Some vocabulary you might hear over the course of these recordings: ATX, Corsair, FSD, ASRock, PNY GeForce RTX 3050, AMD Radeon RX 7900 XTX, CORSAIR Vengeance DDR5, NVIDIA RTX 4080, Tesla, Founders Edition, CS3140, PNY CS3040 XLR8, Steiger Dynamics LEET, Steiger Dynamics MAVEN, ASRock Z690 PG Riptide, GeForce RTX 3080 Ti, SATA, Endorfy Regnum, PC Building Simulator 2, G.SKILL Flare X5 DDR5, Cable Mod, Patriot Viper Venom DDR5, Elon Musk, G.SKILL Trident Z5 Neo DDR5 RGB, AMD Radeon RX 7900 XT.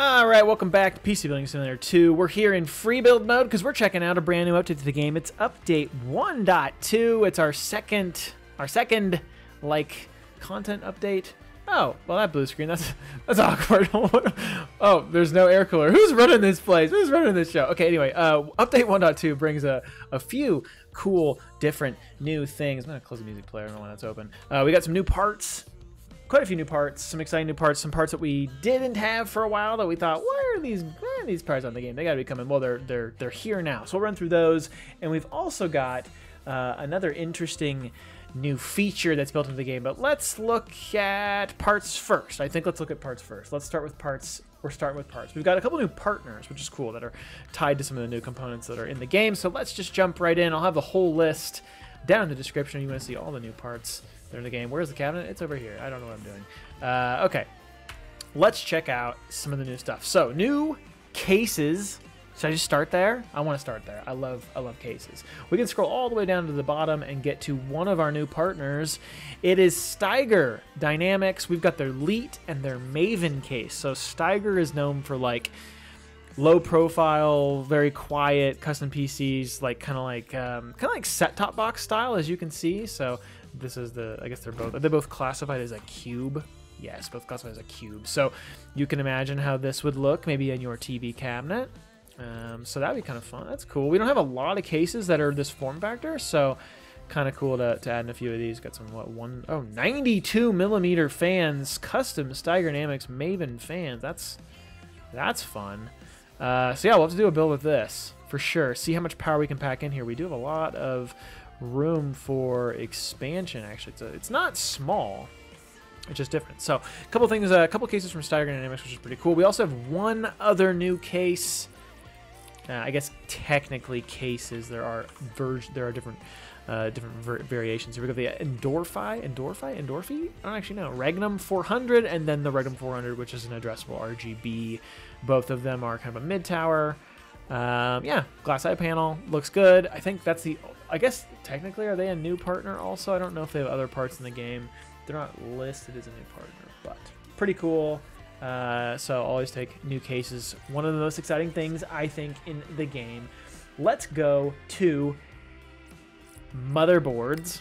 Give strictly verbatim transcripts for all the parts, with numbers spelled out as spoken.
Alright, welcome back to P C Building Simulator two. We're here in free build mode because we're checking out a brand new update to the game. It's update one point two. It's our second, our second, like, content update. Oh, well, that blue screen, that's that's awkward. Oh, there's no air cooler. Who's running this place? Who's running this show? Okay, anyway, uh, update one point two brings a, a few cool, different, new things. I'm going to close the music player. I don't know when that's open. Uh, we got some new parts. Quite a few new parts, some exciting new parts, some parts that we didn't have for a while that we thought, why are these eh, these parts on the game? They got to be coming. Well, they're they're they're here now. So we'll run through those, and we've also got uh, another interesting new feature that's built into the game. But let's look at parts first. I think let's look at parts first. Let's start with parts. We're starting with parts. We've got a couple new partners, which is cool, that are tied to some of the new components that are in the game. So let's just jump right in. I'll have the whole list down in the description. You want to see all the new parts. They're in the game. Where's the cabinet? It's over here. I don't know what I'm doing. Uh, okay. Let's check out some of the new stuff. So, new cases. Should I just start there? I want to start there. I love I love cases. We can scroll all the way down to the bottom and get to one of our new partners. It is Steiger Dynamics. We've got their LEET and their MAVEN case. So, Steiger is known for, like, low profile, very quiet custom P Cs, like kind of like um, kind of like set-top box style, as you can see. So this is the, I guess they're both they're both classified as a cube. Yes, both classified as a cube. So you can imagine how this would look maybe in your T V cabinet. Um, so that'd be kind of fun. That's cool. We don't have a lot of cases that are this form factor, so kind of cool to, to add in a few of these. Got some what one oh ninety-two millimeter fans, custom Steiger Dynamics Maven fans. That's that's fun. Uh, so yeah, we'll have to do a build with this for sure. See how much power we can pack in here. We do have a lot of room for expansion. Actually, it's, a, it's not small. It's just different. So a couple things, uh, a couple cases from Steiger Dynamics, which is pretty cool. We also have one other new case. Uh, I guess technically cases. There are verge. There are different uh, different ver variations. Here we got the Endorfy, Endorfy, Endorphy. I don't actually know. Regnum four hundred, and then the Regnum four hundred, which is an addressable R G B. Both of them are kind of a mid tower. Um, yeah, glass eye panel looks good. I think that's the, I guess technically, are they a new partner also? I don't know if they have other parts in the game. They're not listed as a new partner, but pretty cool. Uh, so always take new cases. One of the most exciting things, I think, in the game. Let's go to motherboards.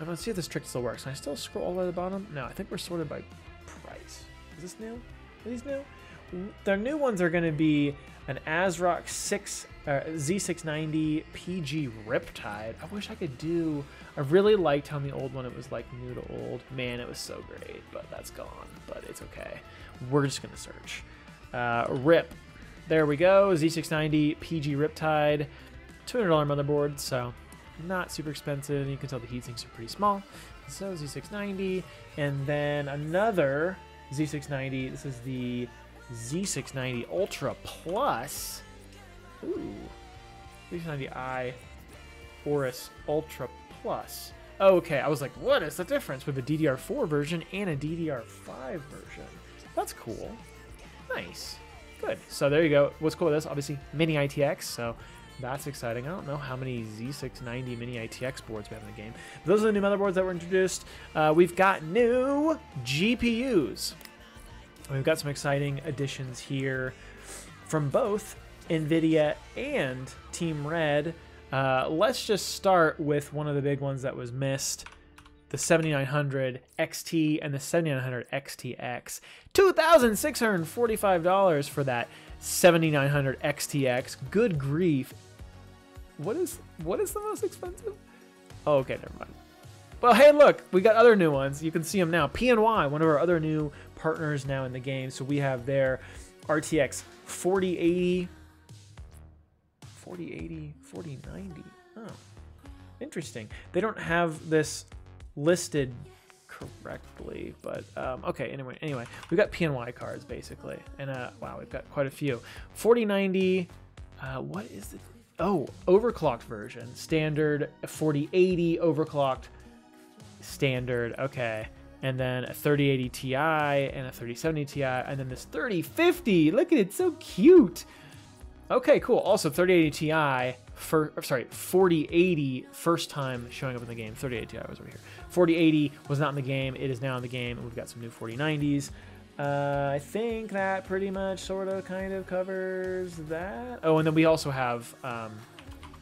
I don't see if this trick still works. Can I still scroll all the way to the bottom? No, I think we're sorted by price. Is this new? Are these new? Their new ones are going to be an ASRock Z six ninety P G Riptide. I wish I could do... I really liked how in the old one it was like new to old. Man, it was so great, but that's gone. But it's okay. We're just going to search. Uh, RIP. There we go. Z six ninety P G Riptide. two hundred dollar motherboard, so not super expensive. You can tell the heatsinks are pretty small. So Z six ninety. And then another Z six ninety. This is the... Z six ninety Ultra Plus. Ooh. Z six ninety I Horus Ultra Plus. Okay, I was like, what is the difference? We have a D D R four version and a D D R five version. That's cool. Nice. Good. So there you go. What's cool with this? Obviously, Mini I T X. So that's exciting. I don't know how many Z six ninety Mini I T X boards we have in the game. But those are the new motherboards that were introduced. Uh, we've got new G P Us. We've got some exciting additions here from both NVIDIA and Team Red. Uh, let's just start with one of the big ones that was missed, the seventy-nine hundred X T and the seventy-nine hundred X T X. two thousand six hundred forty-five dollars for that seventy-nine hundred X T X. Good grief. What is, what is the most expensive? Oh, okay, never mind. Well, hey, look, we got other new ones. You can see them now. P N Y, one of our other new partners now in the game. So we have their R T X forty eighty, forty eighty, forty ninety. Oh, interesting. They don't have this listed correctly, but um, okay. Anyway, anyway, we've got P N Y cards basically, and uh, wow, we've got quite a few. forty ninety. Uh, what is the oh overclocked version? Standard forty eighty overclocked. Standard, okay, and then a thirty eighty Ti and a thirty seventy Ti, and then this thirty fifty. Look at it, so cute. Okay, cool. Also, thirty eighty Ti for sorry, forty eighty first time showing up in the game. thirty eighty Ti was over here. forty eighty was not in the game. It is now in the game, and we've got some new forty nineties. Uh, I think that pretty much sort of kind of covers that. Oh, and then we also have um,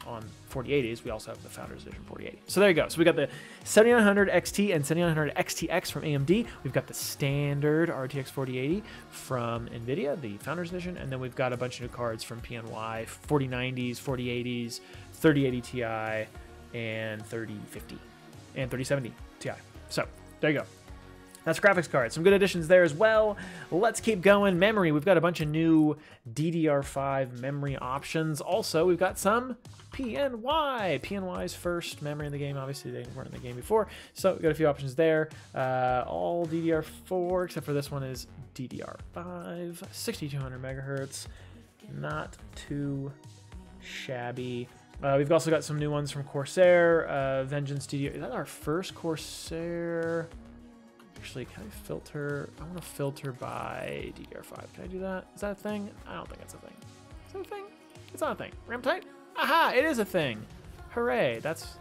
on forty eighties, we also have the Founders Edition forty eighty. So there you go. So we got the seventy-nine hundred X T and seventy-nine hundred X T X from A M D. We've got the standard R T X forty eighty from NVIDIA, the Founders Edition. And then we've got a bunch of new cards from P N Y, forty nineties, forty eighties, thirty eighty Ti, and thirty fifty, and thirty seventy Ti. So there you go. That's graphics cards. Some good additions there as well. Let's keep going. Memory. We've got a bunch of new D D R five memory options. Also, we've got some P N Y. P N Y's first memory in the game. Obviously, they weren't in the game before. So we've got a few options there. Uh, all D D R four, except for this one is D D R five. sixty-two hundred megahertz. Not too shabby. Uh, we've also got some new ones from Corsair. Uh, Vengeance D D R. Is that our first Corsair... Actually, can I filter? I want to filter by D D R five. Can I do that? Is that a thing? I don't think it's a thing. Is that a thing? It's not a thing. Ramtight? Aha! It is a thing. Hooray! That's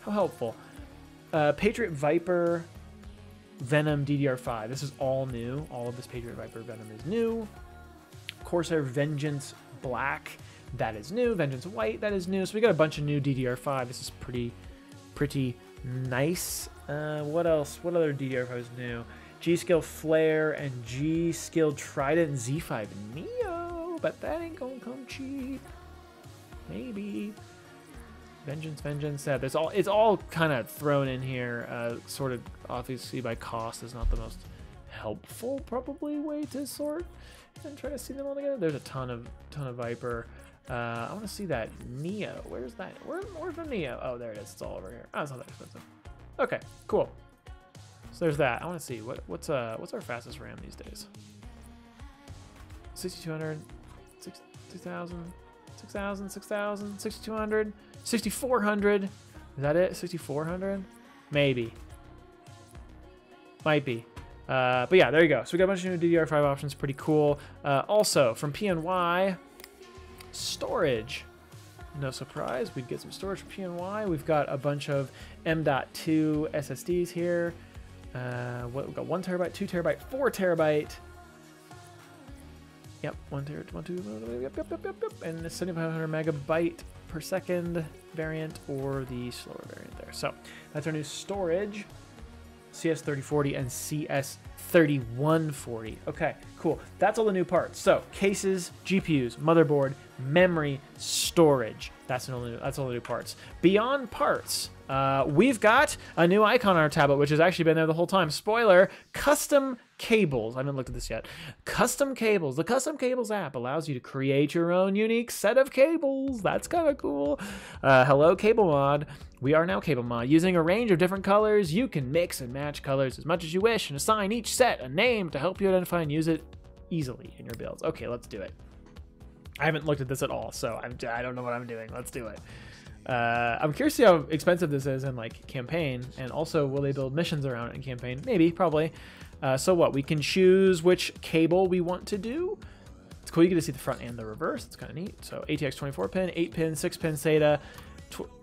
how helpful. Uh, Patriot Viper Venom D D R five. This is all new. All of this Patriot Viper Venom is new. Corsair Vengeance Black. That is new. Vengeance White. That is new. So we got a bunch of new D D R five. This is pretty, pretty nice. Uh, what else? What other D D R five is new? G.SKILL Flare and G.SKILL Trident Z five Neo, but that ain't gonna come cheap. Maybe. Vengeance, Vengeance. Yeah, there's all. It's all kind of thrown in here, uh, sort of obviously by cost is not the most helpful probably way to sort and try to see them all together. There's a ton of ton of Viper. Uh, I want to see that Neo. Where's that? Where, where's the Neo? Oh, there it is. It's all over here. Oh, it's not that expensive. Okay, cool. So there's that. I want to see what what's uh what's our fastest RAM these days. sixty-two hundred, six thousand, six thousand, six thousand, sixty-two hundred, sixty-four hundred. Is that it? sixty-four hundred? Maybe. Might be. Uh, but yeah, there you go. So we got a bunch of new D D R five options. Pretty cool. Uh, also from P N Y, storage. No surprise, we'd get some storage for P N Y. We've got a bunch of M dot two S S Ds here. Uh, what, we've got one terabyte, two terabyte, four terabyte. Yep, one terabyte, one, two, yep, yep, yep, yep, yep. And the seventy-five hundred megabyte per second variant or the slower variant there. So that's our new storage. C S thirty forty and C S thirty-one forty. Okay, cool. That's all the new parts. So cases, G P Us, motherboard, memory, storage. That's all the new, that's all the new parts. Beyond parts, uh, we've got a new icon on our tablet, which has actually been there the whole time. Spoiler, custom cables. I haven't looked at this yet. Custom cables. The Custom Cables app allows you to create your own unique set of cables. That's kind of cool. Uh, hello, Cable Mod. We are now Cable Mod. Using a range of different colors, you can mix and match colors as much as you wish and assign each set a name to help you identify and use it easily in your builds. Okay, let's do it. I haven't looked at this at all, so I'm, I don't know what I'm doing. Let's do it. Uh, I'm curious to see how expensive this is in like campaign, and also will they build missions around it in campaign? Maybe, probably. Uh, so what? We can choose which cable we want to do. It's cool. You get to see the front and the reverse. It's kind of neat. So A T X twenty-four pin, eight pin, six pin SATA.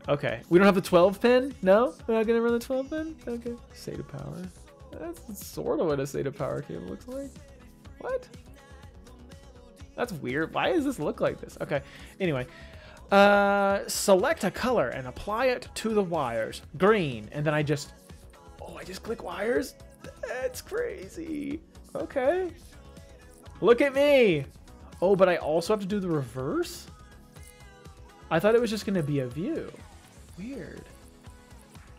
Okay. We don't have the twelve pin? No? We're not going to run the twelve pin? Okay. SATA power. That's sort of what a SATA power cable looks like. What? That's weird. Why does this look like this? Okay. Anyway. Uh, select a color and apply it to the wires. Green. And then I just... Oh, I just click wires? That's crazy. Okay. Look at me. Oh, but I also have to do the reverse? I thought it was just going to be a view. Weird.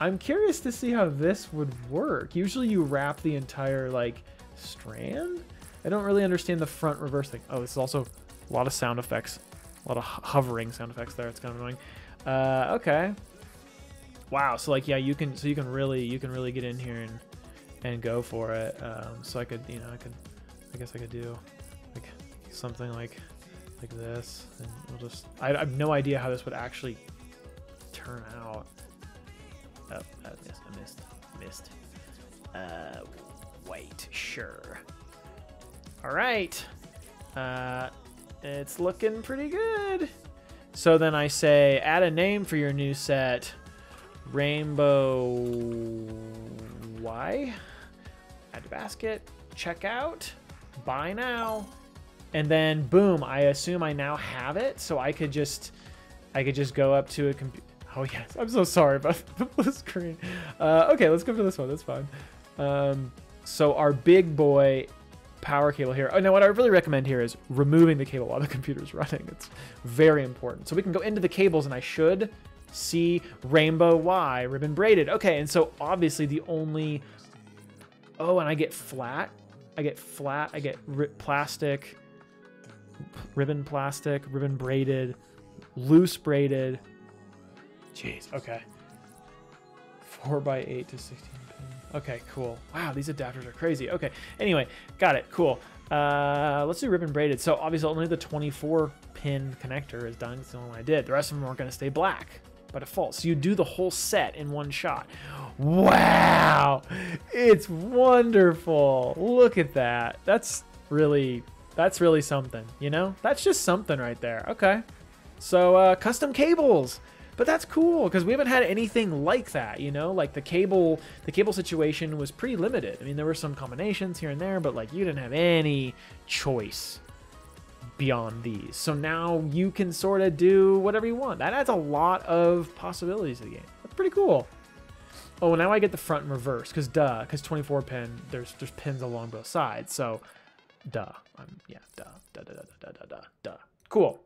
I'm curious to see how this would work. Usually you wrap the entire, like, strand? I don't really understand the front reverse thing. Oh, this is also a lot of sound effects. A lot of hovering sound effects there. It's kind of annoying. Uh, okay. Wow. So, like, yeah, you can... So you can really... You can really get in here and... and go for it. Um, so I could, you know, I could, I guess I could do like something like, like this, and we'll just, I, I have no idea how this would actually turn out. Oh, I missed, I missed, missed. Uh, wait, sure. All right. Uh, it's looking pretty good. So then I say, add a name for your new set, Rainbow Y. Add to basket, check out, buy now, and then boom, I assume I now have it, so I could just I could just go up to a computer. Oh yes, I'm so sorry about the blue screen. Uh, okay, let's go for this one, that's fine. Um, so our big boy power cable here. Oh, now what I really recommend here is removing the cable while the computer's running. It's very important. So we can go into the cables, and I should see rainbow Y, ribbon braided. Okay, and so obviously the only... Oh, and I get flat. I get flat, I get ri plastic, ribbon plastic, ribbon braided, loose braided. Jeez, okay. four by eight to sixteen pin. Okay, cool. Wow, these adapters are crazy. Okay, anyway, got it, cool. Uh, let's do ribbon braided. So obviously only the twenty-four pin connector is done. It's the only one I did. The rest of them are gonna stay black by default. So you do the whole set in one shot. Wow, it's wonderful. Look at that. That's really, that's really something, you know? That's just something right there. Okay, so uh, custom cables. But that's cool, because we haven't had anything like that, you know? Like, the cable the cable situation was pretty limited. I mean, there were some combinations here and there, but, like, you didn't have any choice beyond these. So now you can sort of do whatever you want. That adds a lot of possibilities to the game. That's pretty cool. Oh, now I get the front and reverse, because duh, because twenty-four pin, there's there's pins along both sides, so duh. I'm, yeah, duh, duh, duh, duh, duh, duh, duh, duh. Cool.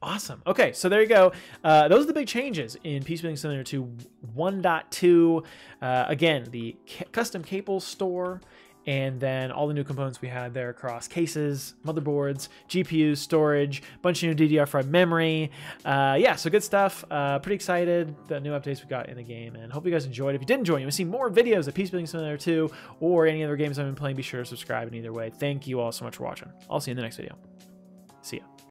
Awesome. Okay, so there you go. Uh, those are the big changes in P C Building Simulator two one point two. Uh, again, the ca custom cable store, and then all the new components we had there across cases, motherboards, G P U, storage, bunch of new D D R five memory. Uh, yeah, so good stuff. Uh, pretty excited the new updates we got in the game, and hope you guys enjoyed. If you did enjoy, you want to see more videos of P C Building Simulator two or any other games I've been playing, be sure to subscribe in either way. Thank you all so much for watching. I'll see you in the next video. See ya.